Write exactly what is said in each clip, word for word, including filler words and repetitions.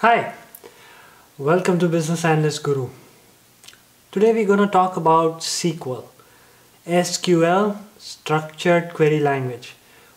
Hi, welcome to Business Analyst Guru. Today we're going to talk about S Q L. S Q L, Structured Query Language.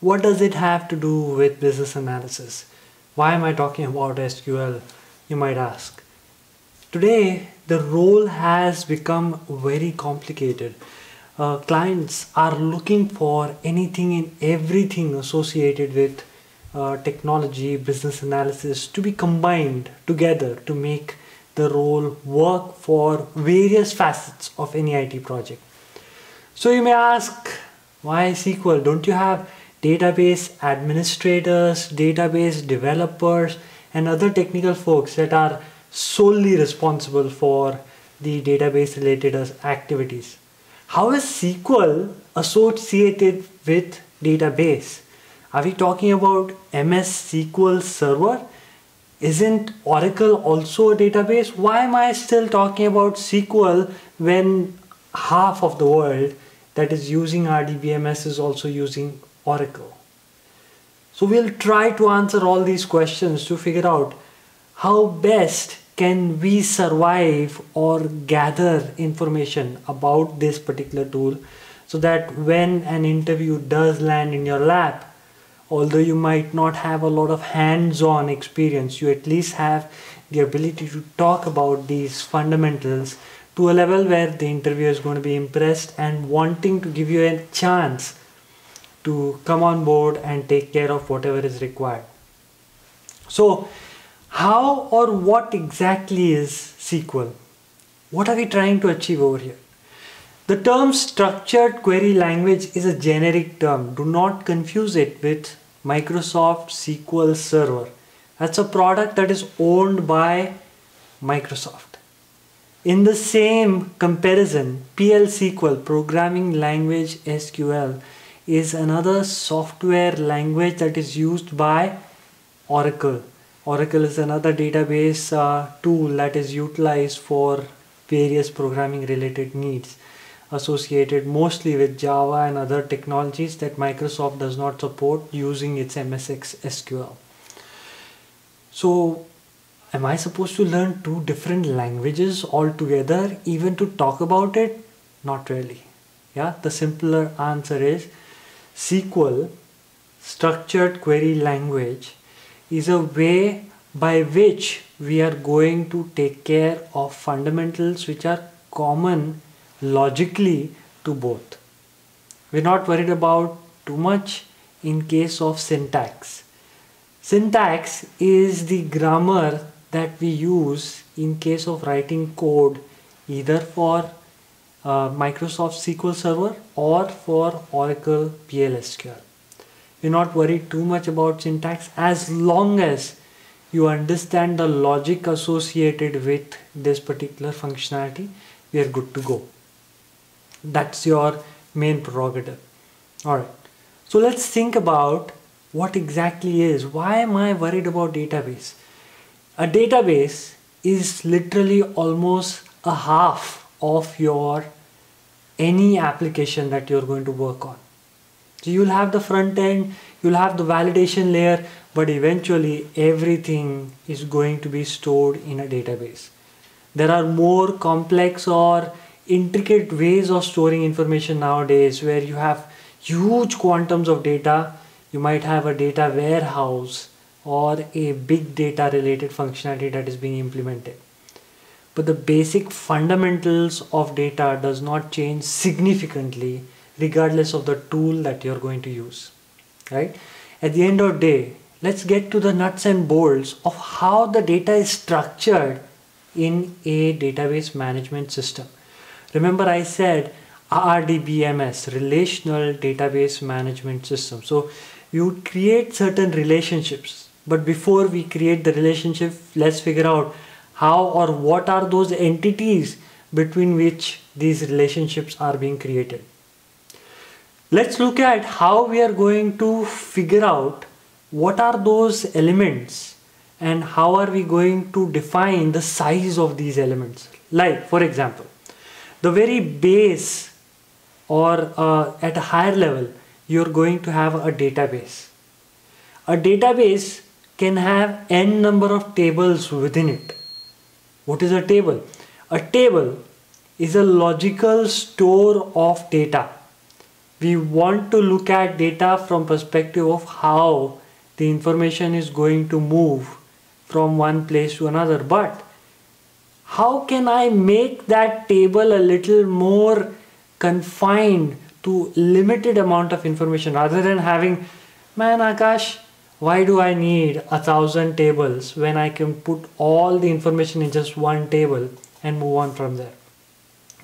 What does it have to do with business analysis? Why am I talking about S Q L, you might ask. Today, the role has become very complicated. Uh, clients are looking for anything and everything associated with Uh, technology, business analysis to be combined together to make the role work for various facets of any I T project. So you may ask, why S Q L? Don't you have database administrators, database developers, and other technical folks that are solely responsible for the database related activities? How is S Q L associated with database? Are we talking about M S S Q L Server? Isn't Oracle also a database? Why am I still talking about S Q L when half of the world that is using R D B M S is also using Oracle? So we'll try to answer all these questions to figure out how best can we survive or gather information about this particular tool so that when an interview does land in your lap, although you might not have a lot of hands-on experience, you at least have the ability to talk about these fundamentals to a level where the interviewer is going to be impressed and wanting to give you a chance to come on board and take care of whatever is required. So, how or what exactly is S Q L? What are we trying to achieve over here? The term Structured Query Language is a generic term. Do not confuse it with Microsoft S Q L Server. That's a product that is owned by Microsoft. In the same comparison, P L S Q L, Programming Language S Q L, is another software language that is used by Oracle. Oracle is another database uh, tool that is utilized for various programming related needs, associated mostly with Java and other technologies that Microsoft does not support using its M S S Q L. So, am I supposed to learn two different languages altogether even to talk about it? Not really. Yeah, the simpler answer is S Q L, Structured Query Language, is a way by which we are going to take care of fundamentals which are common logically to both. We're not worried about too much in case of syntax. Syntax is the grammar that we use in case of writing code either for uh, Microsoft S Q L Server or for Oracle P L S Q L. We're not worried too much about syntax as long as you understand the logic associated with this particular functionality. We are good to go. That's your main prerogative. Alright, so let's think about what exactly is. Why am I worried about database? A database is literally almost a half of your any application that you're going to work on. So you'll have the front end, you'll have the validation layer, but eventually everything is going to be stored in a database. There are more complex or intricate ways of storing information nowadays where you have huge quantums of data. You might have a data warehouse or a big data related functionality that is being implemented. But the basic fundamentals of data does not change significantly regardless of the tool that you're going to use, right? At the end of the day, let's get to the nuts and bolts of how the data is structured in a database management system. Remember, I said R D B M S, Relational Database Management System. So you create certain relationships, but before we create the relationship, let's figure out how or what are those entities between which these relationships are being created. Let's look at how we are going to figure out what are those elements and how are we going to define the size of these elements. Like, for example, the very base or uh, at a higher level, you're going to have a database. A database can have n number of tables within it. What is a table? A table is a logical store of data. We want to look at data from perspective of how the information is going to move from one place to another. But how can I make that table a little more confined to limited amount of information, rather than having, man Akash, why do I need a thousand tables when I can put all the information in just one table and move on from there?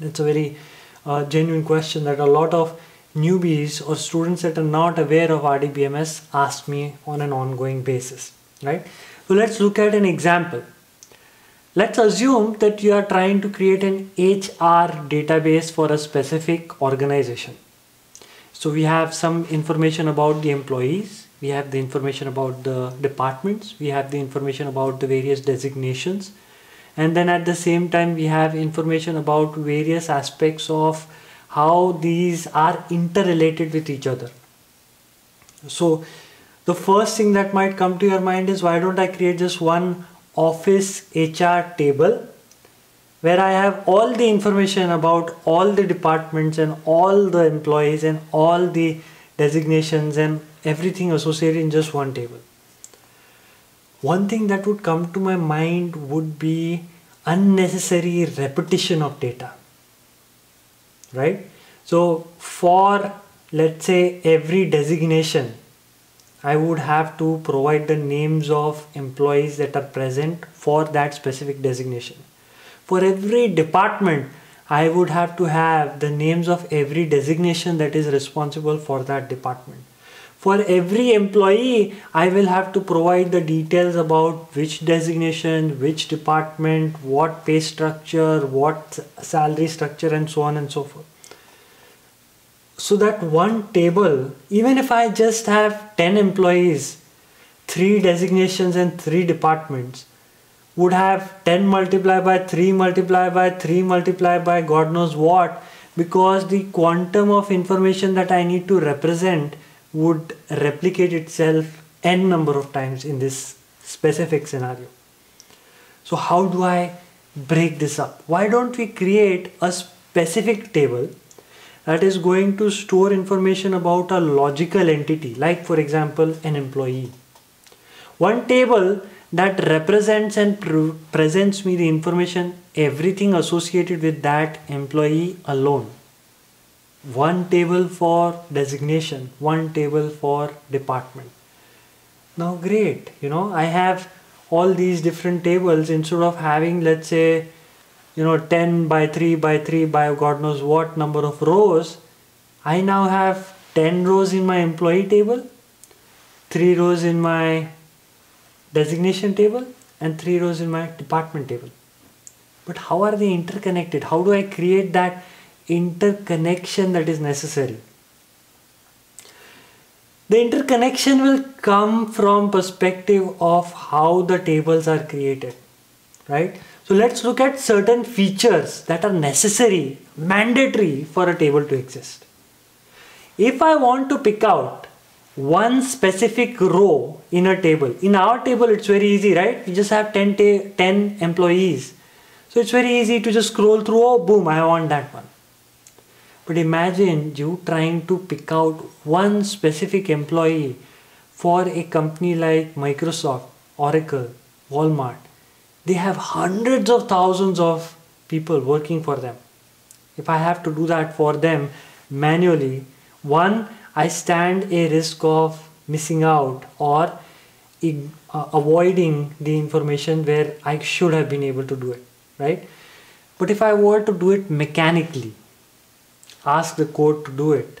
It's a very uh, genuine question that a lot of newbies or students that are not aware of R D B M S ask me on an ongoing basis, right? So let's look at an example. Let's assume that you are trying to create an H R database for a specific organization. So we have some information about the employees, we have the information about the departments, we have the information about the various designations, and then at the same time we have information about various aspects of how these are interrelated with each other. So the first thing that might come to your mind is, why don't I create just one office H R table where I have all the information about all the departments and all the employees and all the designations and everything associated in just one table. One thing that would come to my mind would be unnecessary repetition of data, right? So for, let's say, every designation, I would have to provide the names of employees that are present for that specific designation. For every department, I would have to have the names of every designation that is responsible for that department. For every employee, I will have to provide the details about which designation, which department, what pay structure, what salary structure, and so on and so forth. So that one table, even if I just have ten employees, three designations and three departments, would have ten multiplied by three multiplied by three multiplied by God knows what, because the quantum of information that I need to represent would replicate itself n number of times in this specific scenario. So how do I break this up? Why don't we create a specific table that is going to store information about a logical entity, like for example an employee. One table that represents and pre- presents me the information, everything associated with that employee alone. One table for designation, one table for department. Now great, you know, I have all these different tables instead of having, let's say, you know, ten by three by three by God knows what number of rows. I now have ten rows in my employee table, three rows in my designation table, and three rows in my department table. But how are they interconnected? How do I create that interconnection that is necessary? The interconnection will come from perspective of how the tables are created, right? So let's look at certain features that are necessary, mandatory for a table to exist. If I want to pick out one specific row in a table, in our table it's very easy, right? We just have ten, ten employees. So it's very easy to just scroll through, oh boom, I want that one. But imagine you trying to pick out one specific employee for a company like Microsoft, Oracle, Walmart. They have hundreds of thousands of people working for them. If I have to do that for them manually, one, I stand a risk of missing out or uh, avoiding the information where I should have been able to do it, right? But if I were to do it mechanically, ask the code to do it,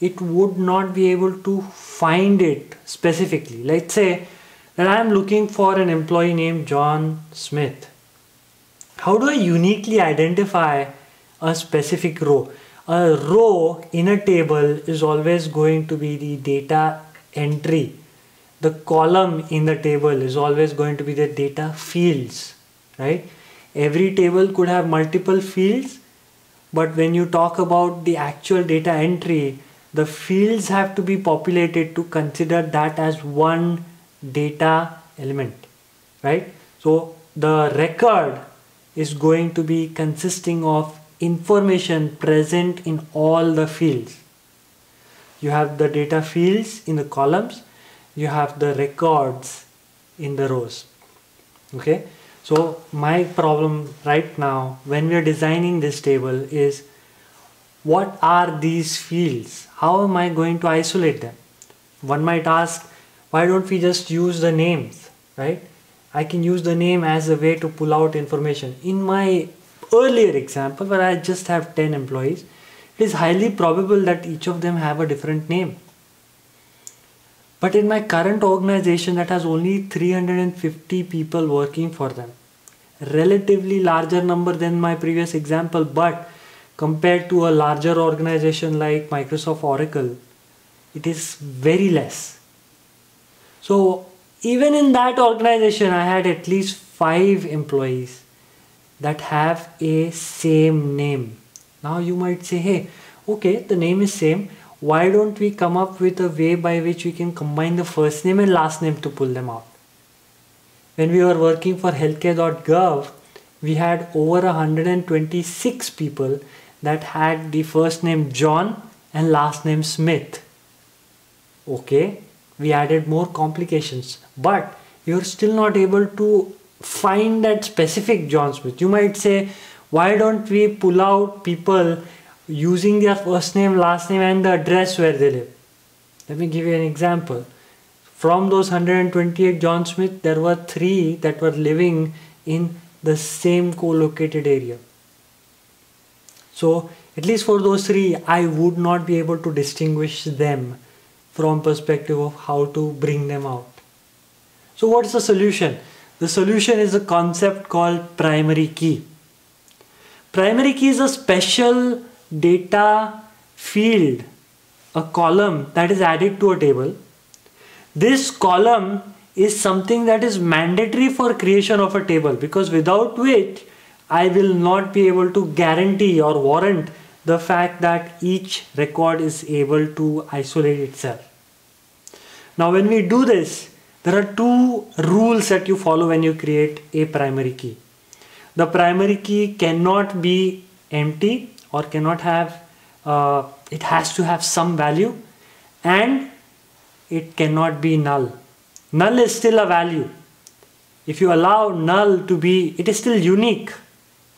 it would not be able to find it specifically. Let's say that I am looking for an employee named John Smith. How do I uniquely identify a specific row? A row in a table is always going to be the data entry. The column in the table is always going to be the data fields, right? Every table could have multiple fields, but when you talk about the actual data entry, the fields have to be populated to consider that as one data element, right? So the record is going to be consisting of information present in all the fields. You have the data fields in the columns, you have the records in the rows. Okay, so my problem right now when we are designing this table is, what are these fields? How am I going to isolate them? One might ask, why don't we just use the names, right? I can use the name as a way to pull out information. In my earlier example where I just have ten employees, it is highly probable that each of them have a different name. But in my current organization that has only three hundred fifty people working for them, relatively larger number than my previous example, but compared to a larger organization like Microsoft Oracle, it is very less. So even in that organization, I had at least five employees that have a same name. Now you might say, hey, okay, the name is same. Why don't we come up with a way by which we can combine the first name and last name to pull them out? When we were working for healthcare dot gov, we had over one hundred twenty-six people that had the first name John and last name Smith. Okay, we added more complications, but you're still not able to find that specific John Smith. You might say, why don't we pull out people using their first name, last name and the address where they live? Let me give you an example. From those one hundred twenty-eight John Smith, there were three that were living in the same co-located area. So at least for those three, I would not be able to distinguish them from perspective of how to bring them out. So what's the solution? The solution is a concept called primary key. Primary key is a special data field, a column that is added to a table. This column is something that is mandatory for creation of a table, because without which I will not be able to guarantee or warrant the fact that each record is able to isolate itself. Now when we do this, there are two rules that you follow when you create a primary key. The primary key cannot be empty or cannot have, uh, it has to have some value, and it cannot be null. Null is still a value. If you allow null to be, it is still unique.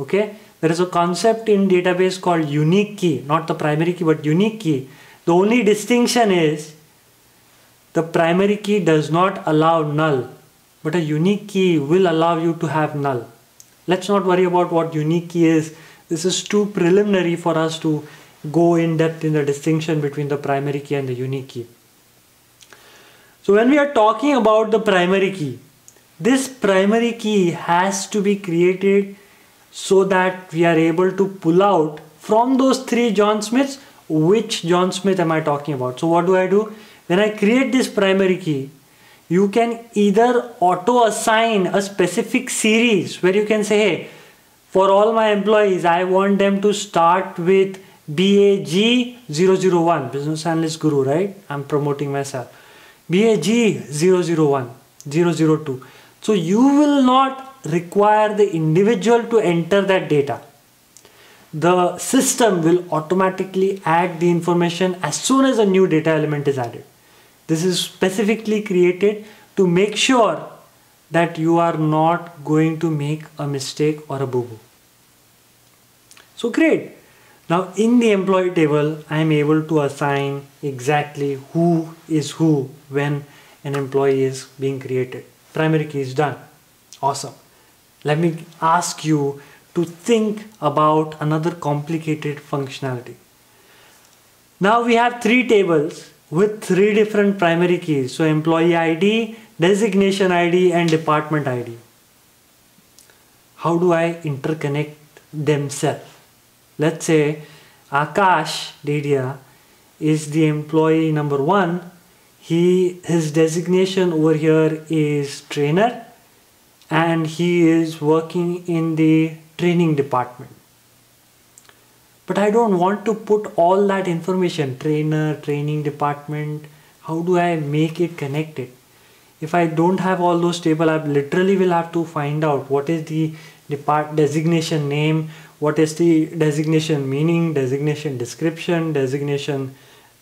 Okay, there is a concept in database called unique key, not the primary key, but unique key. The only distinction is the primary key does not allow null, but a unique key will allow you to have null. Let's not worry about what unique key is. This is too preliminary for us to go in depth in the distinction between the primary key and the unique key. So when we are talking about the primary key, this primary key has to be created so that we are able to pull out from those three John Smiths, which John Smith am I talking about? So what do I do? When I create this primary key, you can either auto assign a specific series where you can say, hey, for all my employees, I want them to start with B A G zero zero one, Business Analyst Guru, right? I'm promoting myself. B A G zero zero one, zero zero two. So you will not require the individual to enter that data. The system will automatically add the information as soon as a new data element is added. This is specifically created to make sure that you are not going to make a mistake or a boo-boo. So great. Now in the employee table, I am able to assign exactly who is who when an employee is being created. Primary key is done. Awesome. Let me ask you to think about another complicated functionality. Now we have three tables with three different primary keys. So employee I D, designation I D and department I D. How do I interconnect themselves? Let's say Akash Didia is the employee number one. He, his designation over here is trainer, and he is working in the training department. But I don't want to put all that information, trainer, training department. How do I make it connected? if I don't have all those table, I literally will have to find out what is the depart designation name, what is the designation meaning, designation description, designation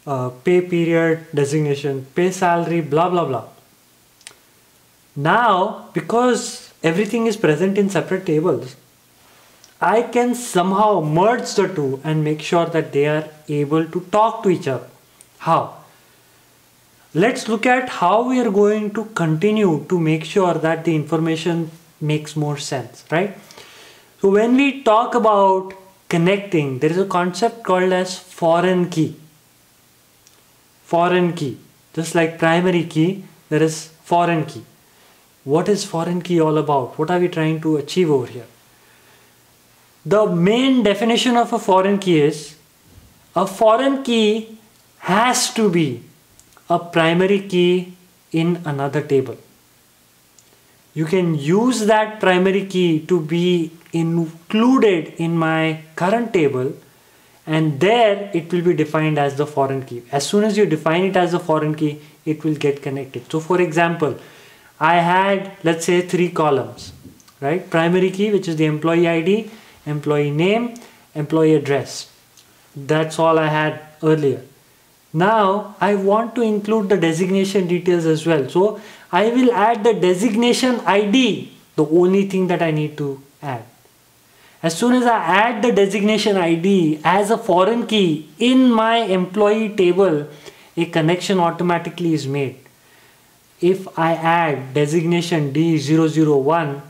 uh, pay period, designation pay salary, blah blah blah. Now, because everything is present in separate tables, I can somehow merge the two and make sure that they are able to talk to each other. How? Let's look at how we are going to continue to make sure that the information makes more sense, right? So when we talk about connecting, there is a concept called as foreign key. Foreign key, just like primary key, there is foreign key. What is foreign key all about? What are we trying to achieve over here? The main definition of a foreign key is, a foreign key has to be a primary key in another table. You can use that primary key to be included in my current table, and there it will be defined as the foreign key. As soon as you define it as a foreign key, it will get connected. So for example, I had, let's say, three columns, right? Primary key, which is the employee I D, employee name, employee address. That's all I had earlier. Now I want to include the designation details as well. So I will add the designation I D, the only thing that I need to add. As soon as I add the designation I D as a foreign key in my employee table, a connection automatically is made. If I add designation D zero zero one,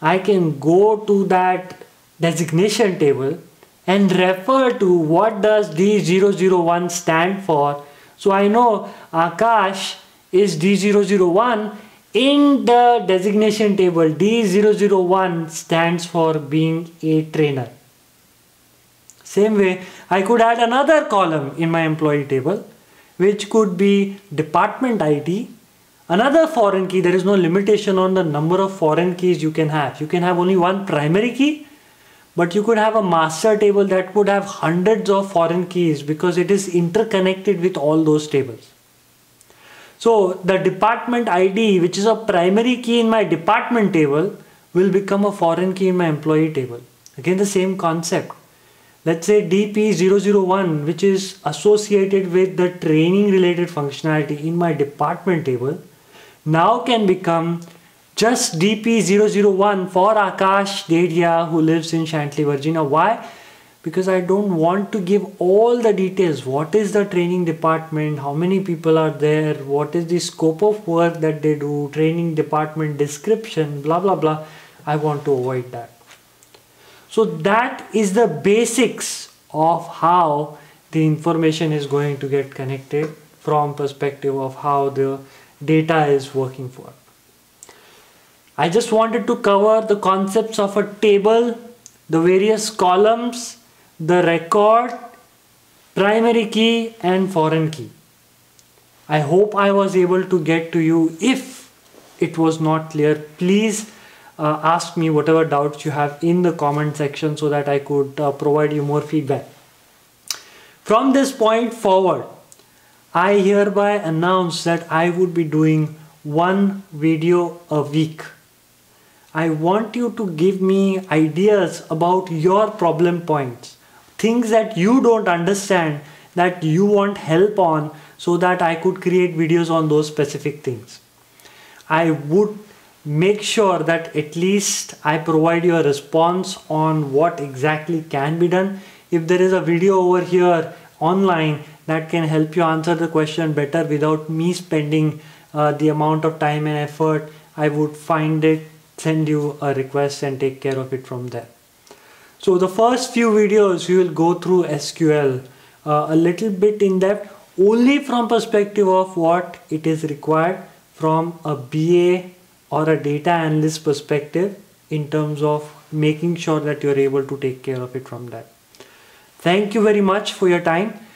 I can go to that designation table and refer to what does D zero zero one stand for. So I know Akash is D zero zero one in the designation table. D zero zero one stands for being a trainer. Same way, I could add another column in my employee table, which could be department I D. Another foreign key. There is no limitation on the number of foreign keys you can have. You can have only one primary key, but you could have a master table that would have hundreds of foreign keys because it is interconnected with all those tables. So the department I D, which is a primary key in my department table, will become a foreign key in my employee table. Again, the same concept. Let's say D P zero zero one, which is associated with the training related functionality in my department table, now can become just D P zero zero one for Akash Didia, who lives in Chantilly, Virginia. Why? Because I don't want to give all the details. What is the training department? How many people are there? What is the scope of work that they do? Training department description, blah, blah, blah. I want to avoid that. So that is the basics of how the information is going to get connected from perspective of how the data is working for. I just wanted to cover the concepts of a table, the various columns, the record, primary key and foreign key. I hope I was able to get to you. If it was not clear, please uh, ask me whatever doubts you have in the comment section so that I could uh, provide you more feedback. From this point forward, I hereby announce that I would be doing one video a week. I want you to give me ideas about your problem points, things that you don't understand that you want help on, so that I could create videos on those specific things. I would make sure that at least I provide you a response on what exactly can be done. If there is a video over here online that can help you answer the question better without me spending uh, the amount of time and effort, I would find it send you a request and take care of it from there. So the first few videos you will go through S Q L uh, a little bit in depth, only from perspective of what it is required from a B A or a data analyst perspective in terms of making sure that you are able to take care of it from that. Thank you very much for your time.